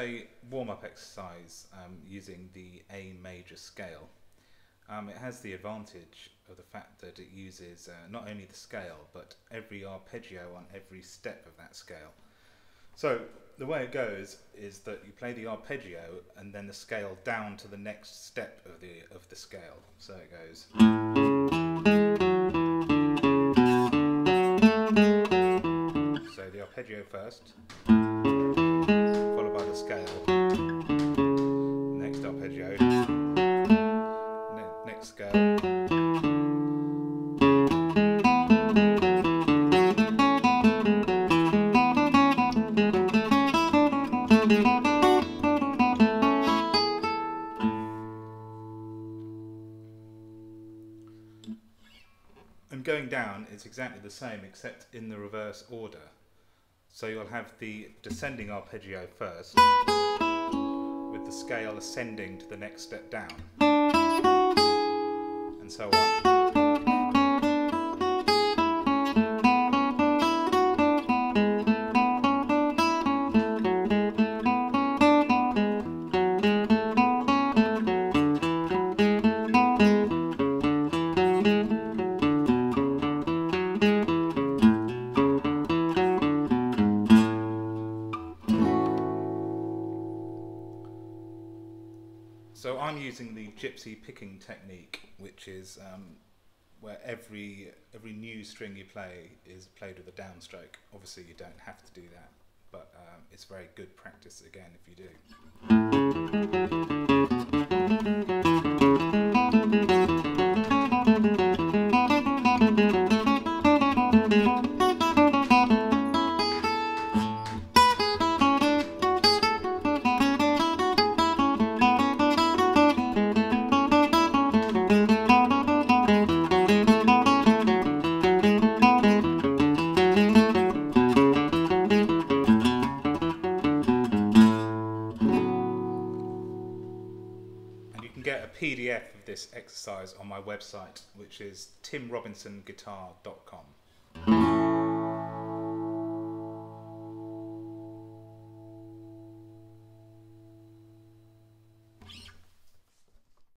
also warm-up exercise using the A major scale. It has the advantage of the fact that it uses not only the scale but every arpeggio on every step of that scale. So the way it goes is that you play the arpeggio and then the scale down to the next step of the scale. So it goes. Arpeggio first, followed by the scale, next arpeggio, next scale, and going down is exactly the same except in the reverse order. So you'll have the descending arpeggio first, with the scale ascending to the next step down, and so on. So I'm using the gypsy picking technique, which is where every new string you play is played with a downstroke. Obviously you don't have to do that, but it's very good practice again if you do. PDF of this exercise on my website, which is timrobinsonguitar.com.